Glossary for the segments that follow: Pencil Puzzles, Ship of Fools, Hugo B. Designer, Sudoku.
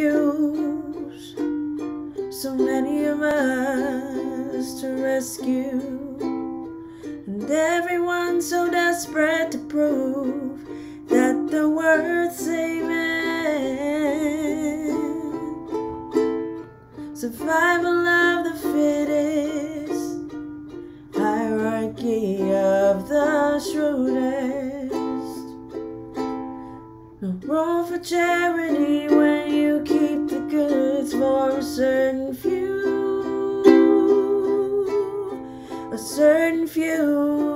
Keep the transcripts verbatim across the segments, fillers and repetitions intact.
use so many of us to rescue, and everyone so desperate to prove that they're worth saving. Survival of the fittest, hierarchy of the shrewdest. No role for charity when you keep the goods for a certain few, a certain few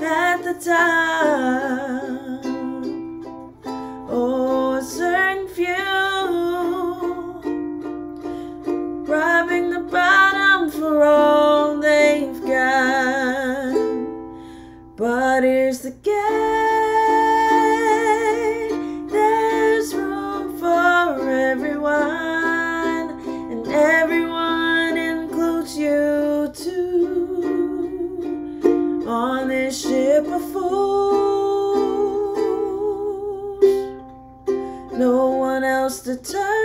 at the top. Oh, a certain few robbing the bottom for all they've got. But here's the gate, there's room for everyone, and everyone includes you too, on this ship of fools. No one else determines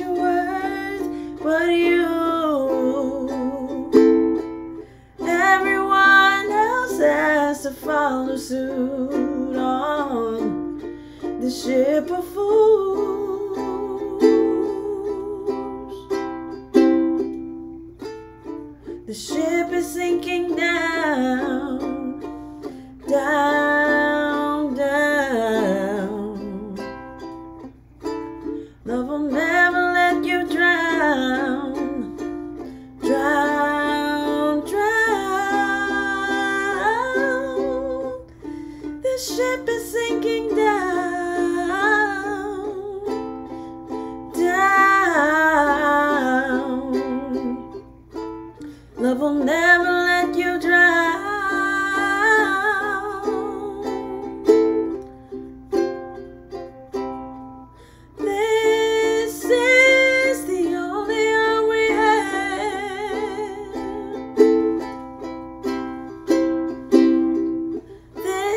your worth but you. To follow suit on the ship of fools. The ship is sinking down, down, down. Love will never let you drown, drown. The ship is sinking down, down. Love will never let you drown. This is the only hour we have. This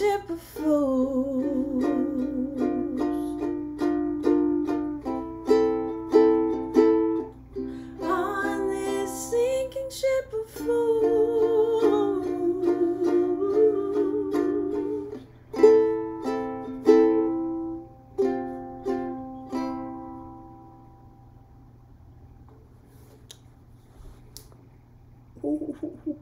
ship of fools. On this sinking ship of fools. Ooh.